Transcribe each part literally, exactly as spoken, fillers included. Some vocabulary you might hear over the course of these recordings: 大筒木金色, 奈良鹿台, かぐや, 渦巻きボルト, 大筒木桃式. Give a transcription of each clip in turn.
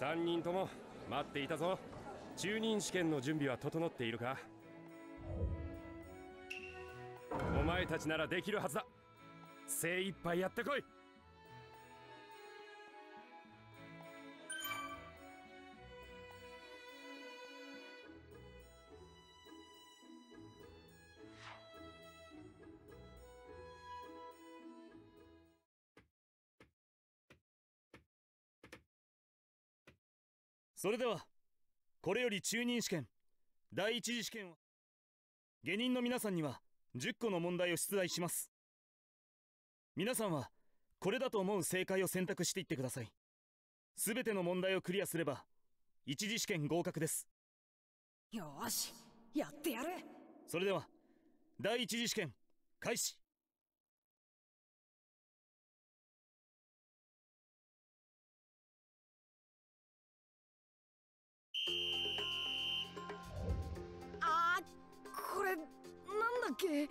さんにんとも待っていたぞ。中忍試験の準備は整っているか？お前たちならできるはずだ。精一杯やってこい。それではこれより中忍試験第一次試験を下忍の皆さんにはじゅっこの問題を出題します。皆さんはこれだと思う正解を選択していってください。すべての問題をクリアすれば一次試験合格です。よーし、やってやる。それでは第一次試験開始。あー、これなんだっけ。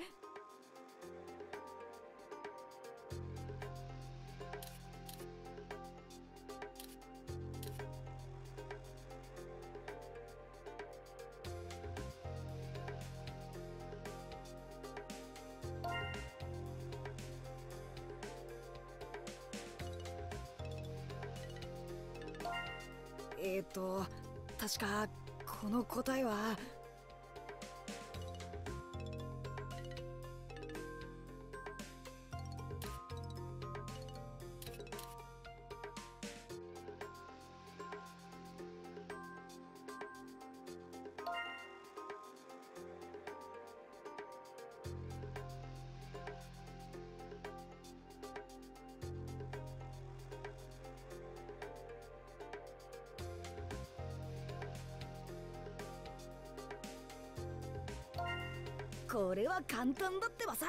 えっと確かこの答えはこれは簡単だってばさ。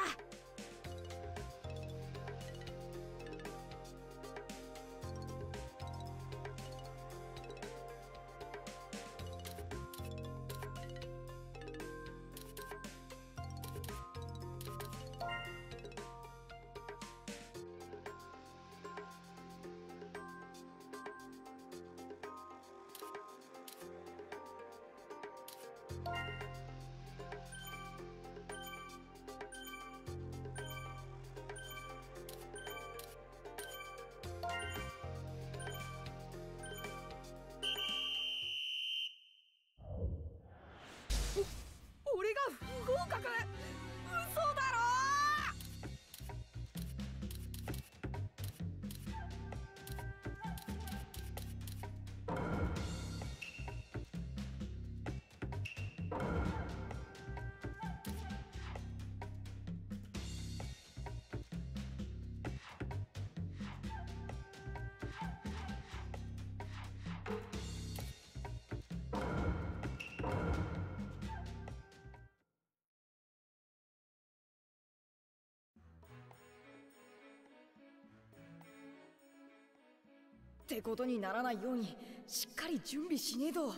ってことにならないようにしっかり準備しねえと。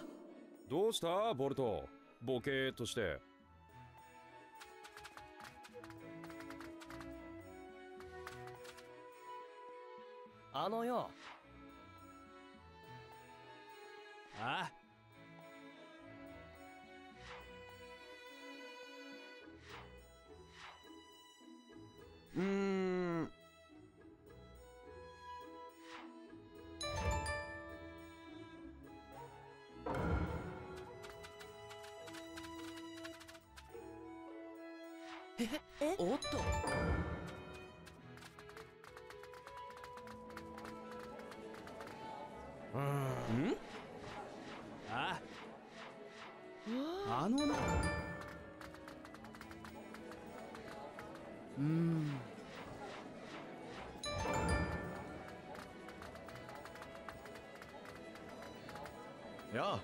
どうしたボルト、ボケーっとして。あのよ。ああ、うーん、え、おっと。うーん。ん？あ、あのな。うーん。やあ。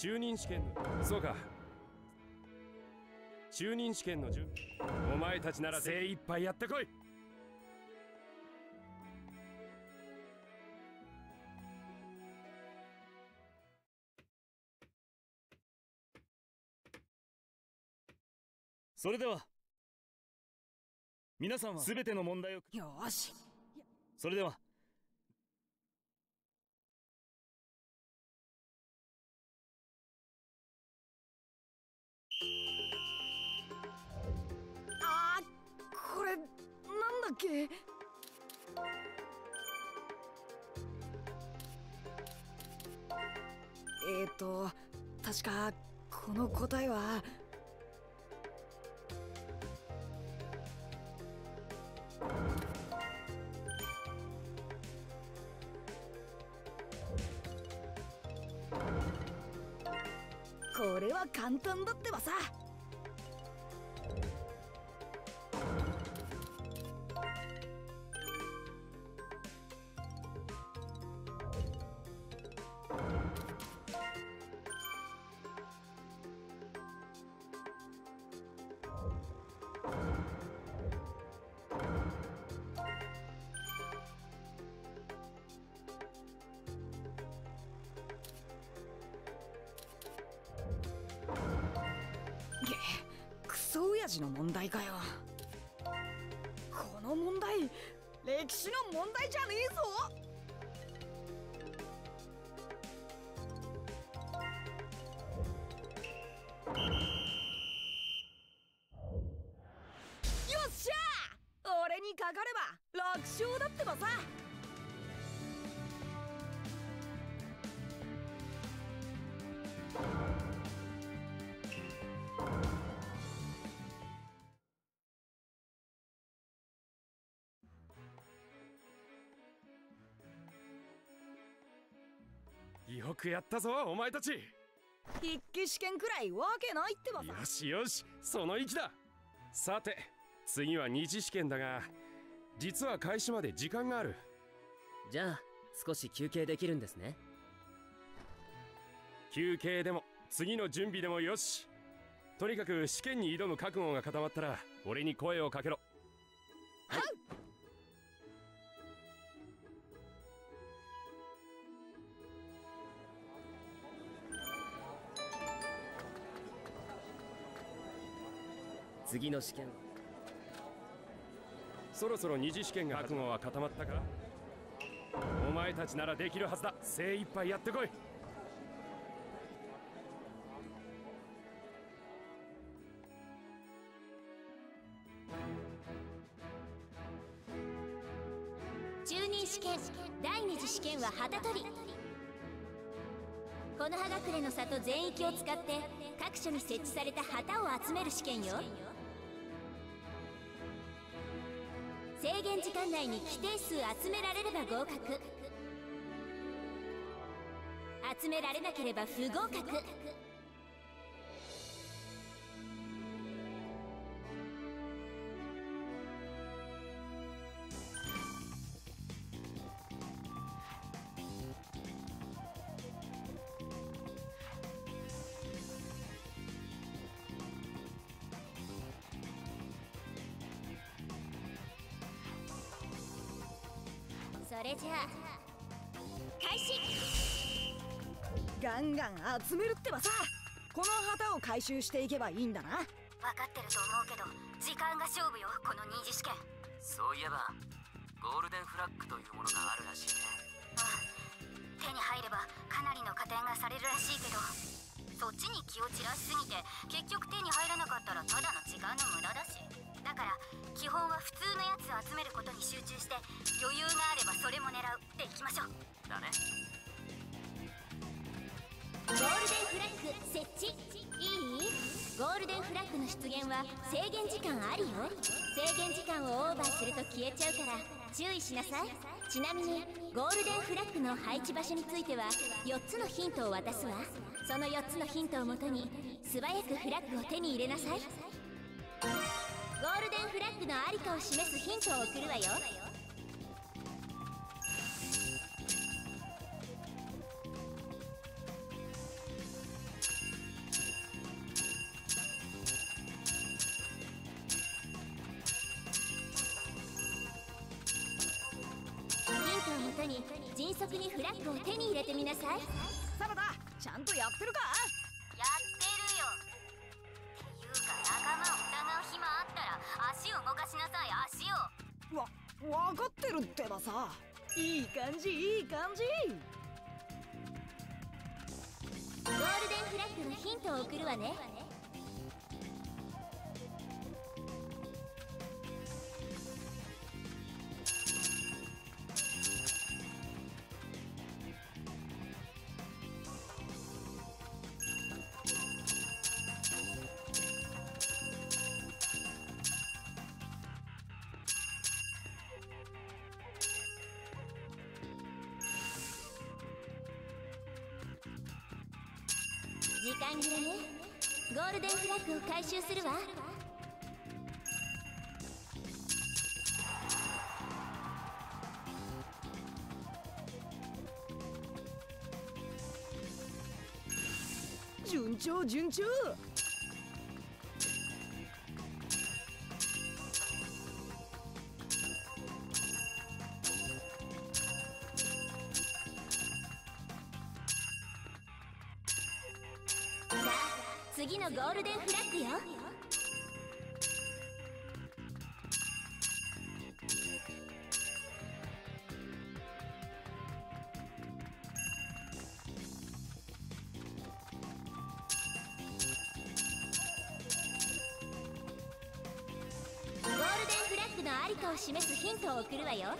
中任試験のそうか中任試験の準備お前たちなら精一杯やってこい。それでは皆さんは全ての問題をよーし、それではあーこれなんだっけ。えーと確かこの答えは。これは簡単だってばさ。の問題かよ。この問題、歴史の問題じゃねえぞ。よっしゃー、俺にかかれば楽勝だってばさ。よくやったぞお前たち。筆記試験くらいわけないってばさ。よしよし、その意気だ。さて次は二次試験だが、実は開始まで時間がある。じゃあ少し休憩できるんですね。休憩でも次の準備でもよし。とにかく試験に挑む覚悟が固まったら俺に声をかけろ。はい次の試験。そろそろ二次試験が覚悟は固まったか。お前たちならできるはずだ。精一杯やってこい。中任試験第二次試験は旗取り。この葉隠れの里全域を使って各所に設置された旗を集める試験よ。制限時間内に規定数集められれば合格、集められなければ不合格。それじゃあ開始。ガンガン集めるってばさ。この旗を回収していけばいいんだな。分かってると思うけど時間が勝負よ、この二次試験。そういえばゴールデンフラッグというものがあるらしいね。うん、手に入ればかなりの加点がされるらしいけど、そっちに気を散らしすぎて結局手に入らなかったらただの時間の無駄だし。だから基本は普通のやつを集めることに集中して余裕があればそれも狙うっていきましょう。だね。ゴールデンフラッグ設置。いい？ゴールデンフラッグの出現は制限時間ありよ。制限時間をオーバーすると消えちゃうから注意しなさい。ちなみにゴールデンフラッグの配置場所についてはよっつのヒントを渡すわ。そのよっつのヒントをもとに素早くフラッグを手に入れなさい。ゴールデンフラッグのありかを示すヒントを送るわよ。速にフラッグを手に入れてみなさい。サラダ、ちゃんとやってるか？やってるよ。っていうか仲間を疑う暇あったら足を動かしなさい、足を。わ、分かってるってばさ。いい感じ、いい感じ。ゴールデンフラッグのヒントを送るわね。時間切れね。ゴールデンフラッグを回収するわ。順調順調。次のゴールデンフラッグよ。ゴールデンフラッグのありかを示すヒントを送るわよ。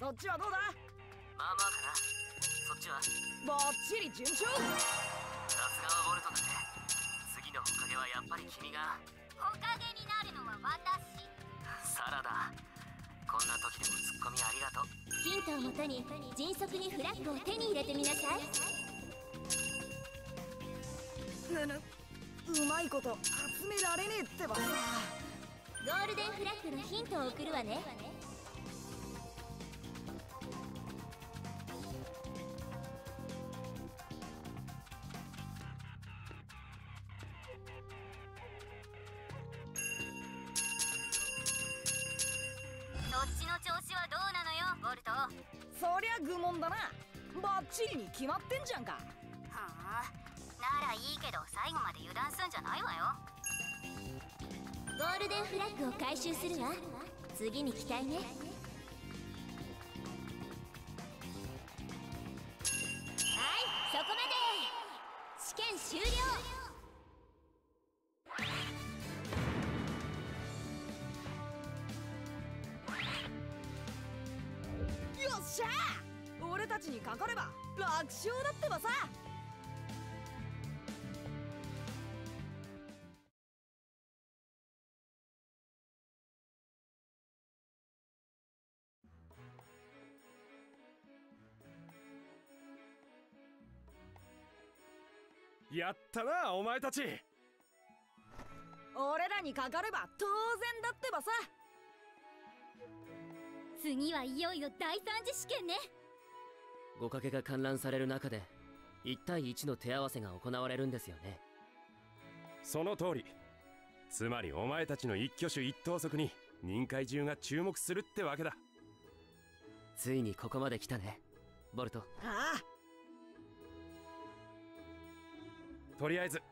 そっちはどうだ？まあまあかな。そっちはバッチリ順調。さすがはボルトだね。次の火影はやっぱり君が。火影になるのは私。サラダ、こんな時でもツッコミありがとう。ヒントをもとに迅速にフラッグを手に入れてみなさい。ぬぬ、うまいこと集められねえってば。ゴールデンフラッグのヒントを送るわね。そりゃ愚問だな。バッチリに決まってんじゃんか。はあ、ならいいけど最後まで油断すんじゃないわよ。ゴールデンフラッグを回収するわ。次に期待ね。はい、そこまで。試験終了。俺たちにかかれば楽勝だってばさ。やったなお前たち。俺らにかかれば当然だってばさ。次はいよいよ第三次試験ね。五影が観覧される中でいちたいいちの手合わせが行われるんですよね。その通り。つまりお前たちの一挙手一投足に任界中が注目するってわけだ。ついにここまで来たねボルト。ああ、とりあえず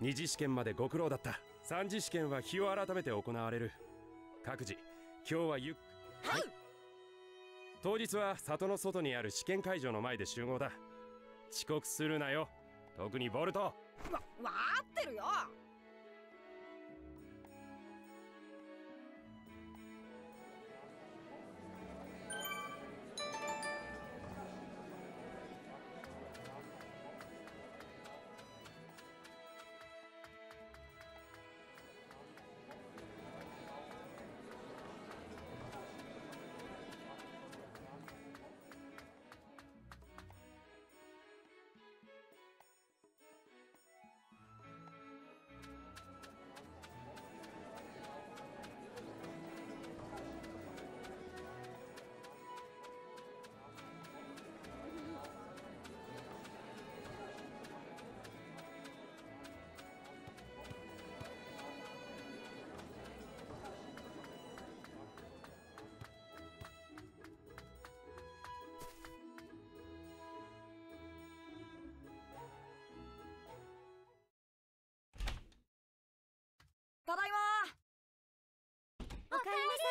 に次試験までご苦労だった。さん次試験は日を改めて行われる。各自今日はゆっくり。はい。当日は里の外にある試験会場の前で集合だ。遅刻するなよ、特にボルト。わ、わかってるよ。ただいまー。おかえりなさい。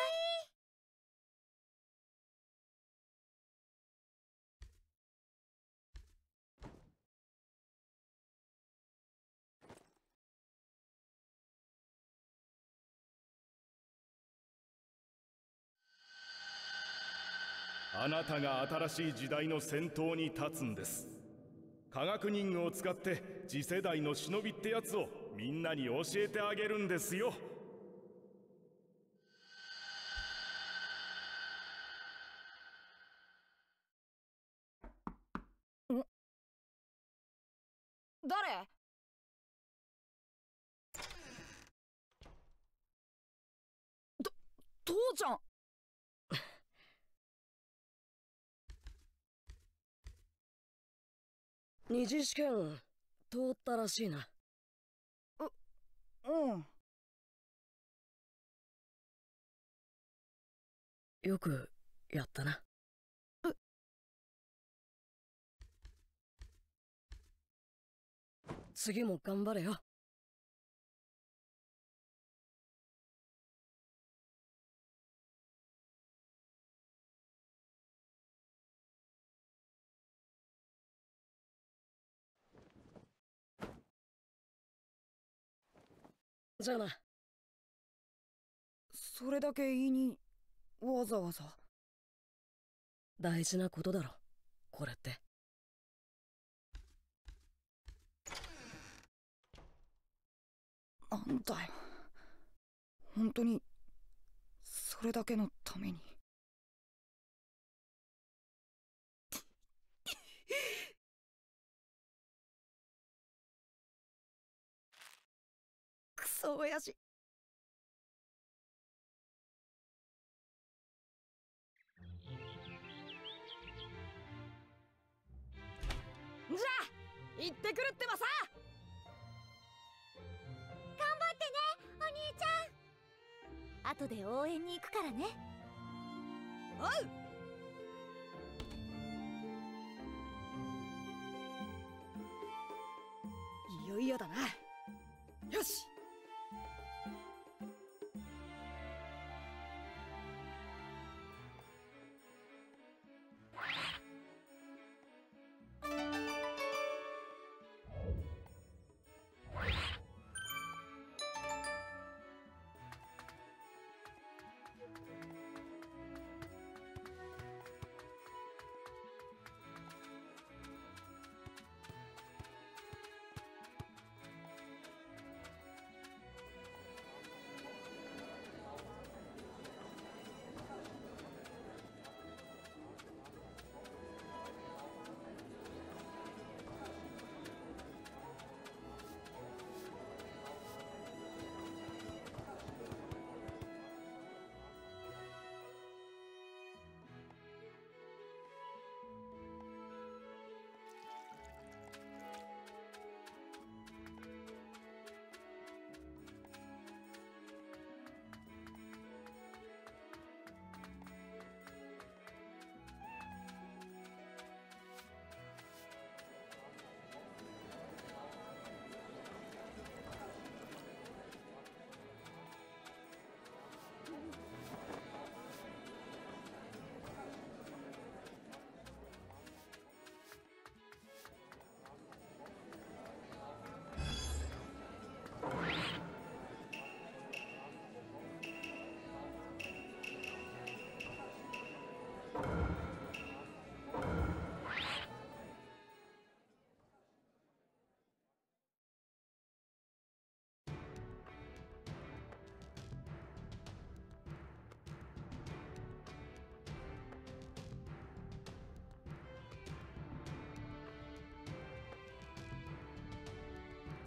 あなたが新しい時代の先頭に立つんです。科学忍具を使って次世代の忍びってやつをみんなに教えてあげるんですよ。ん？誰？と、父ちゃん。二次試験通ったらしいな。う、うん。よくやったな。う。次も頑張れよ。じゃあな。それだけ言いにわざわざ。大事なことだろこれって。なんだよ本当にそれだけのために。そう親父。じゃあ行ってくるってばさ。頑張ってねお兄ちゃん。後で応援に行くからね。おう。いよいよだな。よし。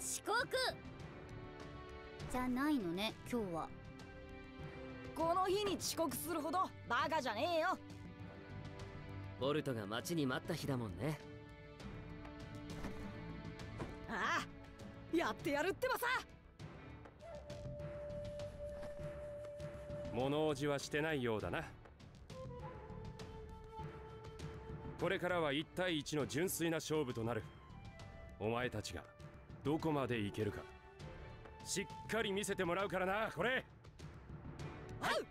遅刻じゃないのね今日は。この日に遅刻するほどバカじゃねえよ。ボルトが待ちに待った日だもんね。ああやってやるってばさ。物おじはしてないようだな。これからはいち対いちの純粋な勝負となる。お前たちがどこまでいけるかしっかり見せてもらうからな、これ。はい。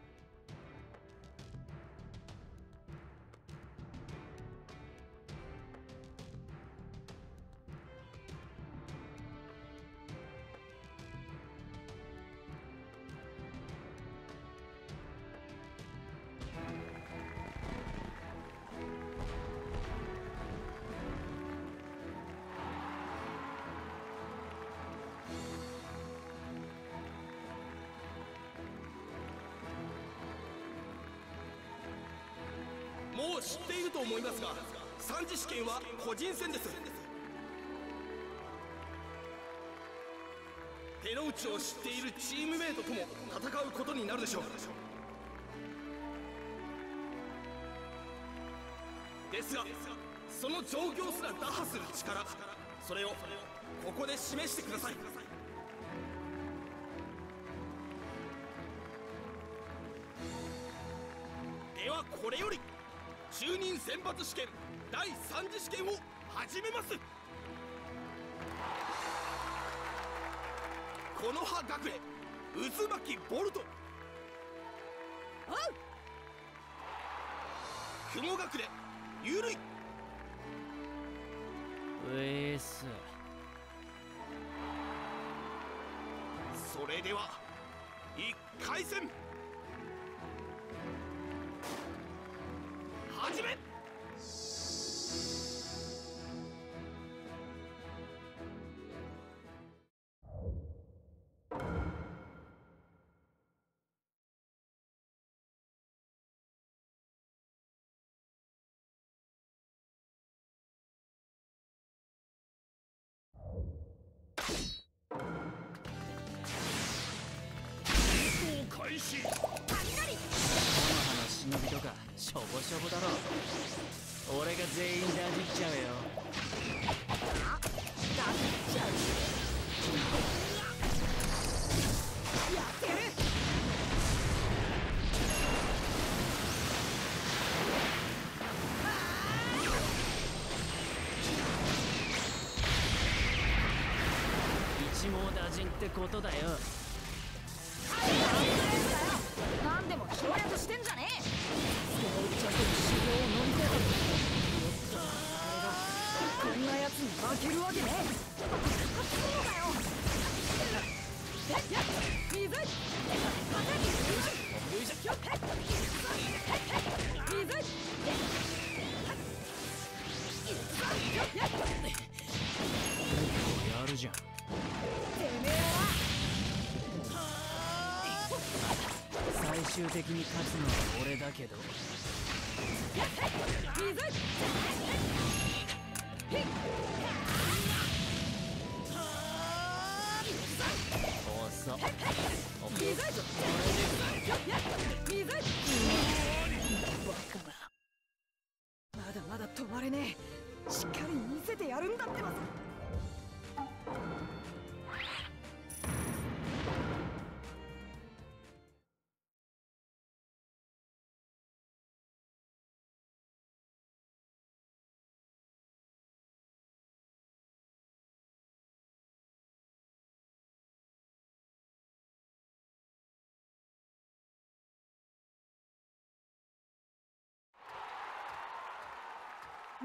もう知っていると思いますが、三次試験は個人戦です。手の内を知っているチームメイトとも戦うことになるでしょう。ですが、その状況すら打破する力、それをここで示してください。ではこれより就任選抜試験だいさん次試験を始めます。この葉学園渦巻ボルト、雲隠れゆるい、ウエス。それではいっかい戦始め。戦闘開始。忍びとかしょぼしょぼだろう。俺が全員ダジっちゃうよ。あ、ダジっちゃう。やってやる。一網打尽ってことだよ。何でも協力してんじゃねえ。こんなやつに負けるわけねえ。やるじゃん。最終的に勝つのは俺だけど。まだまだ止まれねえ。しっかり見せてやるんだってば。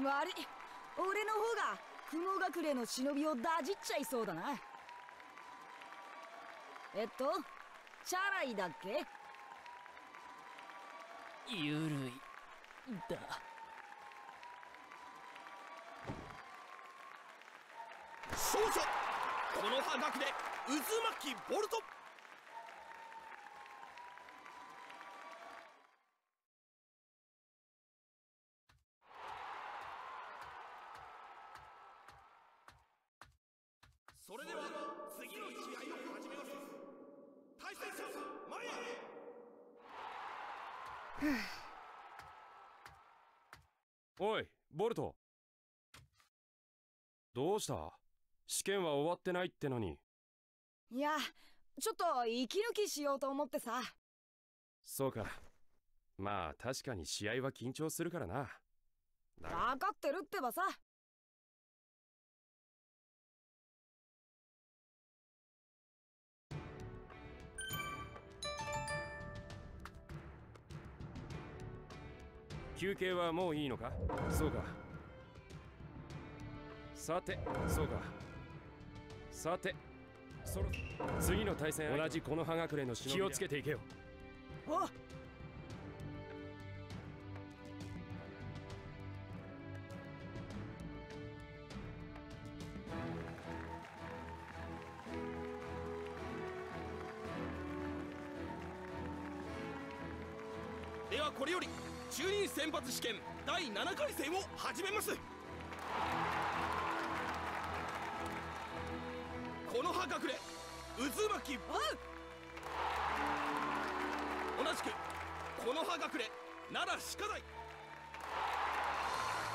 悪い、俺の方が雲隠れの忍びをだじっちゃいそうだな。えっとチャライだっけ。ゆるいだ。少女この葉学で渦巻きボルト。それでは次の試合を始めます。対戦者前へ。おいボルト、どうした？試験は終わってないってのに。いや、ちょっと息抜きしようと思ってさ。そうか、まあ確かに試合は緊張するからな。だが分かってるってばさ。休憩はもういいのか。そうか。さて、そうか。さて、そろ次の対戦、同じこの葉隠れの忍び気をつけていけよ。おっ、ではこれより中忍選抜試験だいななかい戦を始めます。この葉隠れ渦巻き、同じくこの葉隠れ奈良鹿台、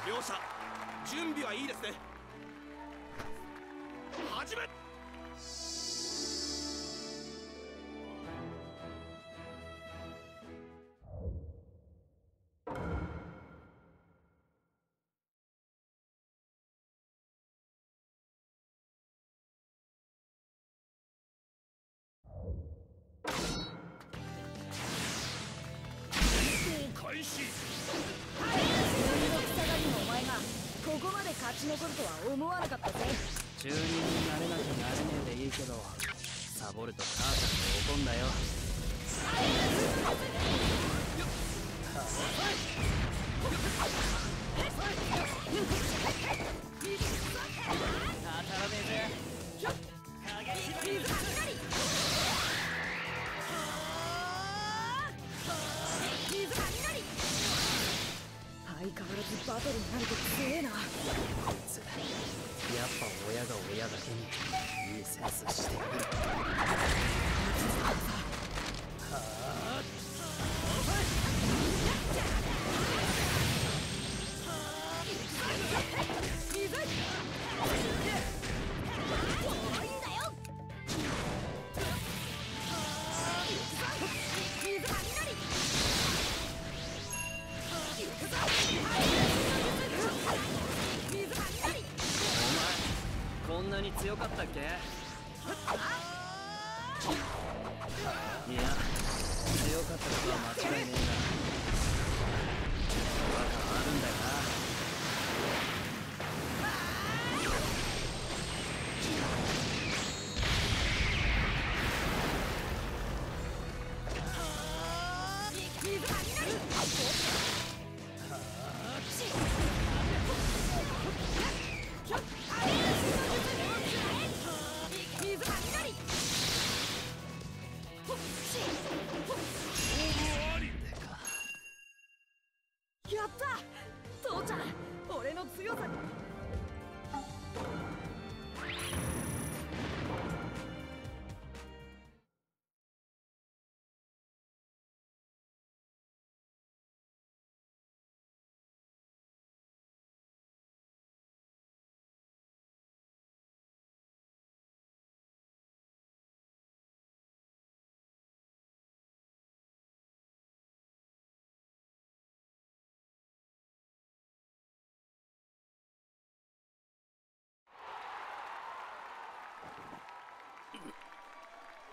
両者準備はいいですね。始め。海賊下がりのお前がここまで勝ち残るとは思わなかったぜ。中忍になれなきゃなれねえでいいけど、サボると母さんが怒んだよ。相変わらずバトルになると強えな。こいつやっぱ親が親だけにいいセンスしてくる。はあ、こんなに強かったっけ。いや、強かったことは間違いねえな。バカあるんだよな。やった、父ちゃん、俺の強さに。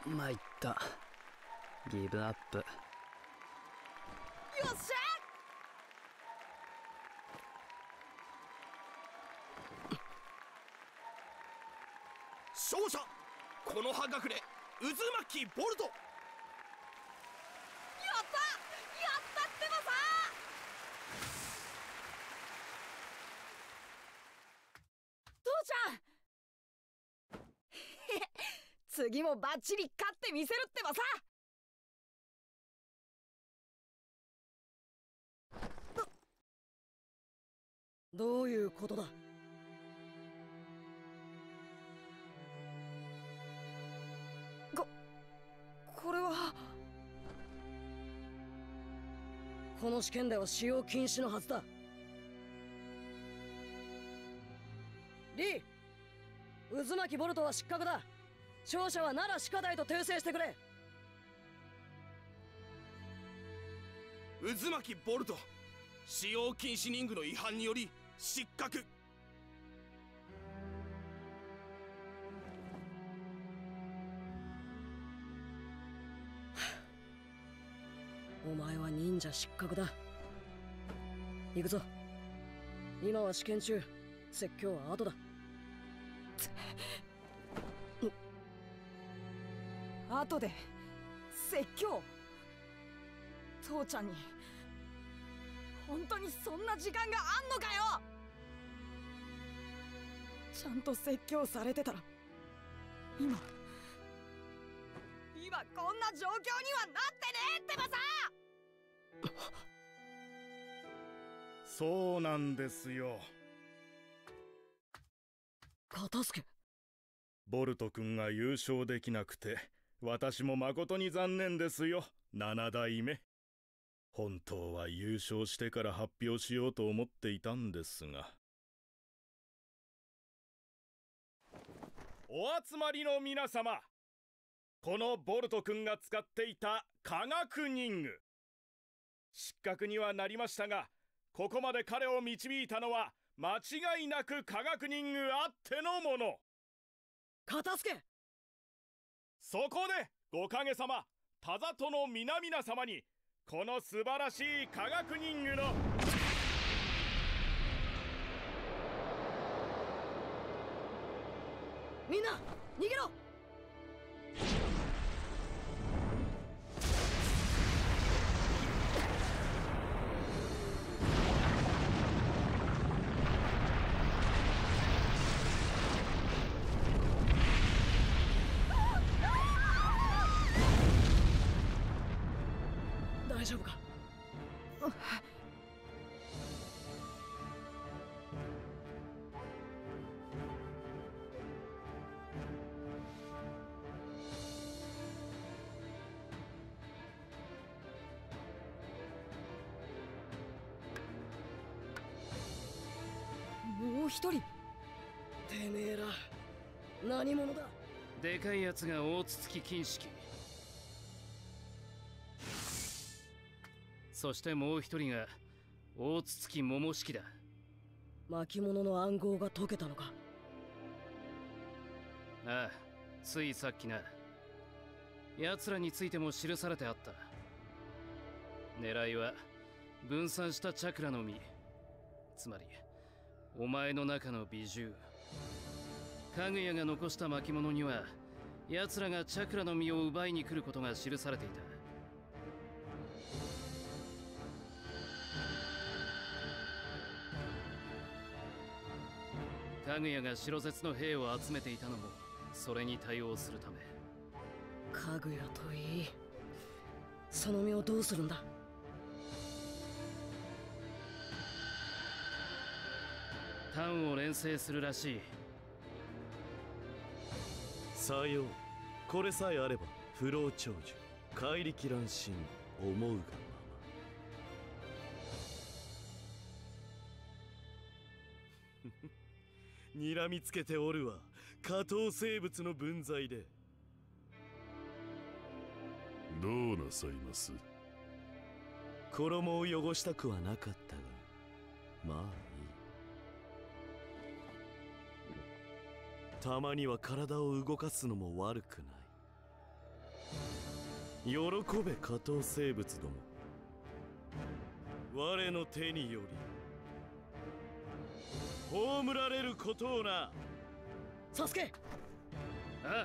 参った、ギブアップ。よっしゃ勝者この葉隠れ渦巻きボルト。やったやったってばさ。父ちゃん次もバッチリ勝ってみせるってばさ。どういうことだ。ここれはこの試験では使用禁止のはずだ。リー、渦巻きボルトは失格だ。勝者は奈良鹿台と訂正してくれ。渦巻きボルト使用禁止リングの違反により失格。お前は忍者失格だ。行くぞ。今は試験中、説教は後だ。後で説教。父ちゃんに本当にそんな時間があんのかよ。ちゃんと説教されてたら今今こんな状況にはなってねえってばさ。そうなんですよ。片付け。ボルト君が優勝できなくて私も誠に残念ですよ。ななだいめ。本当は優勝してから発表しようと思っていたんですが。お集まりの皆様、このボルト君が使っていた科学忍具、失格にはなりましたが、ここまで彼を導いたのは間違いなく科学忍具あってのもの。片付け。そこでおかげさま、田里の皆々様にこの素晴らしい科学忍具のみんな逃げろ。大丈夫か？もう一人。てめえら何者だ？でかいやつが大筒木金色。そしてもう一人が大筒木桃式だ。巻物の暗号が解けたのか？ああ、ついさっきな。奴らについても記されてあった。狙いは分散したチャクラの実、つまりお前の中の美獣。かぐやが残した巻物には奴らがチャクラの実を奪いに来ることが記されていた。かぐやが白絶の兵を集めていたのもそれに対応するため。かぐやといい、その身をどうするんだ？単を錬成するらしい。さよう。これさえあれば不老長寿、怪力乱心、思うがまま。にらみつけておるわ、下等生物の分際で。どうなさいます？衣を汚したくはなかったが、まあいい。たまには体を動かすのも悪くない。喜べ下等生物ども、我の手により葬られることをな。サスケ。ああ。